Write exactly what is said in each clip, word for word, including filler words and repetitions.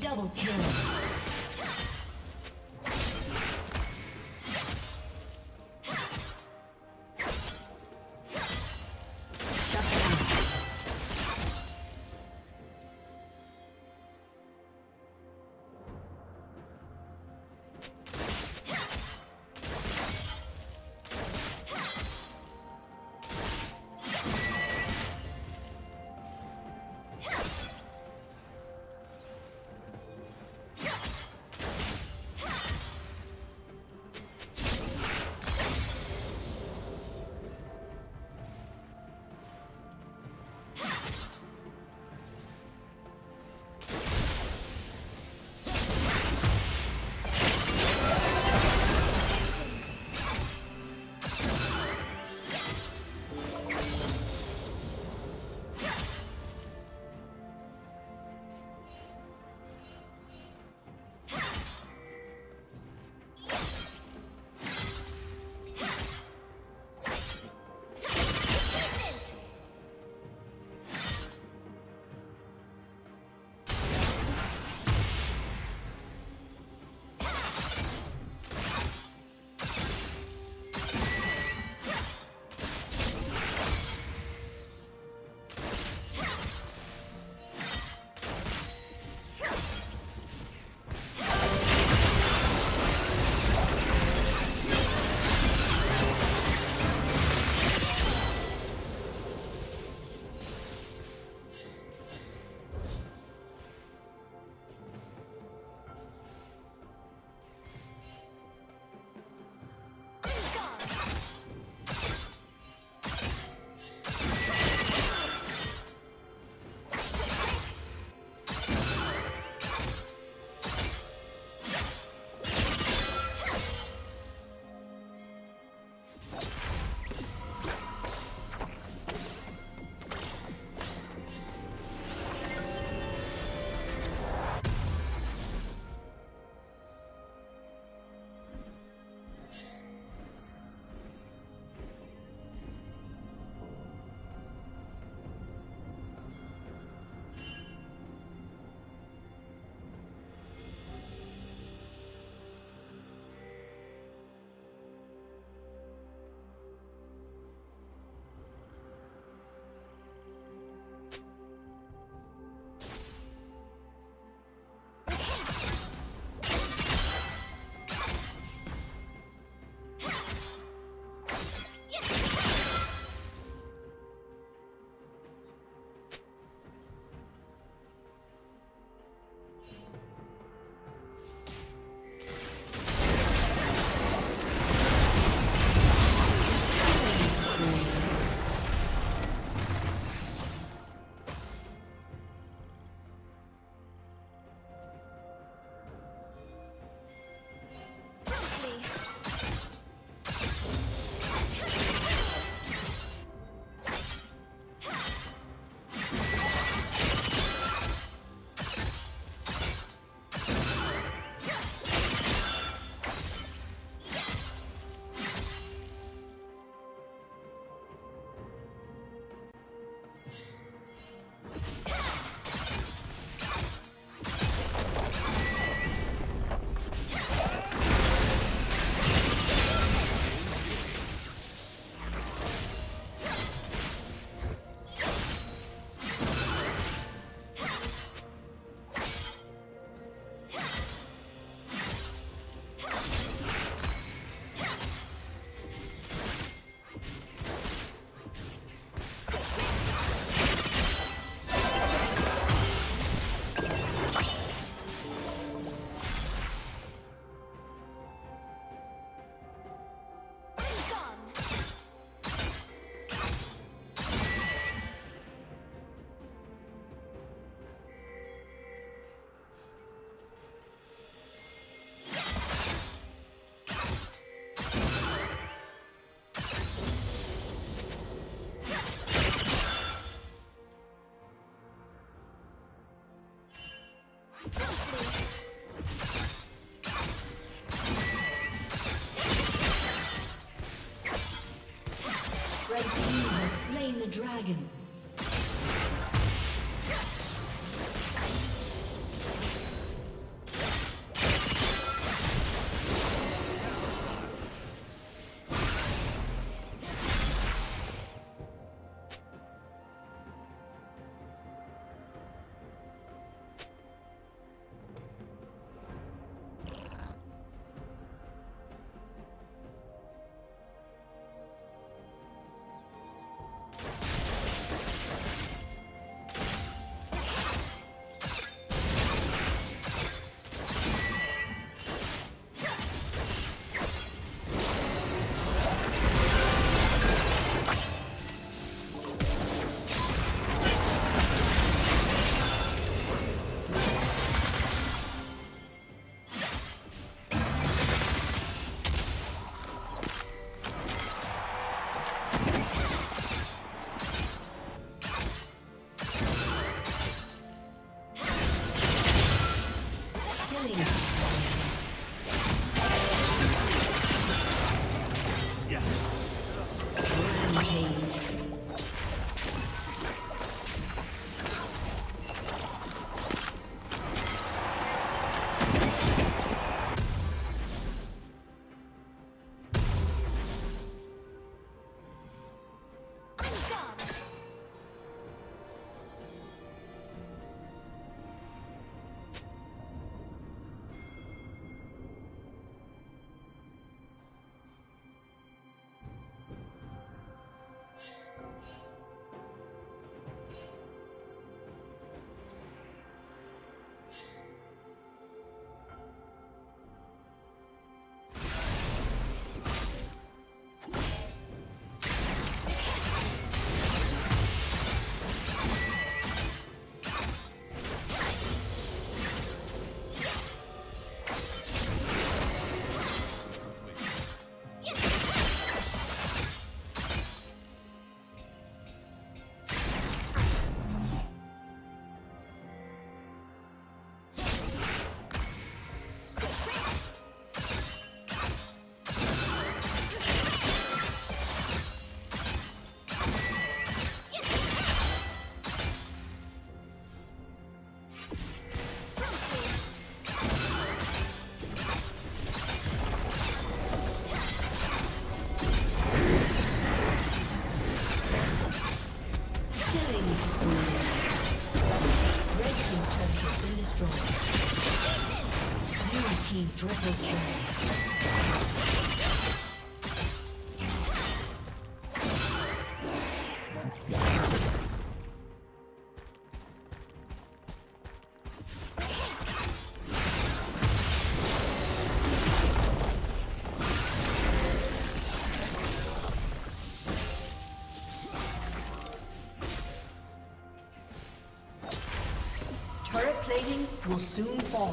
Double kill. Yeah. Red team has slain the dragon. Triple kill. Turret plating will soon fall.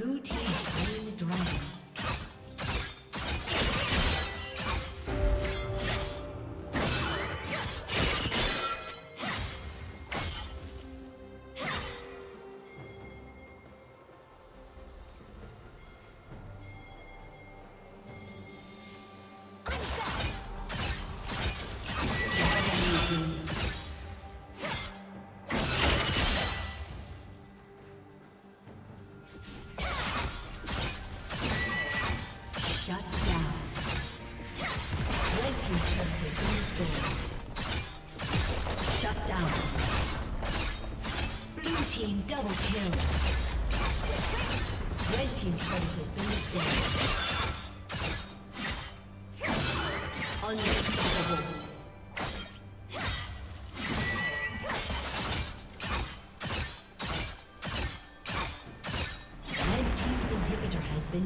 Blue team slain the dragon.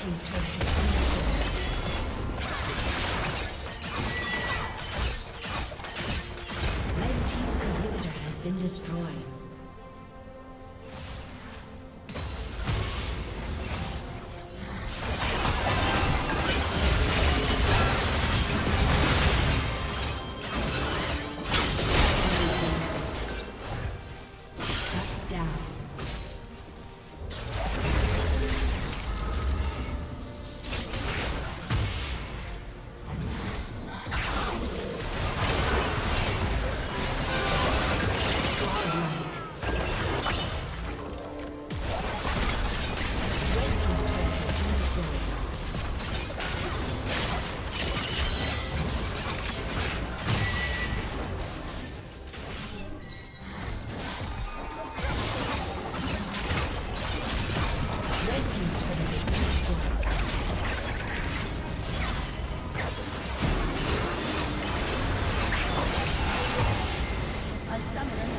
Seems to have A summoner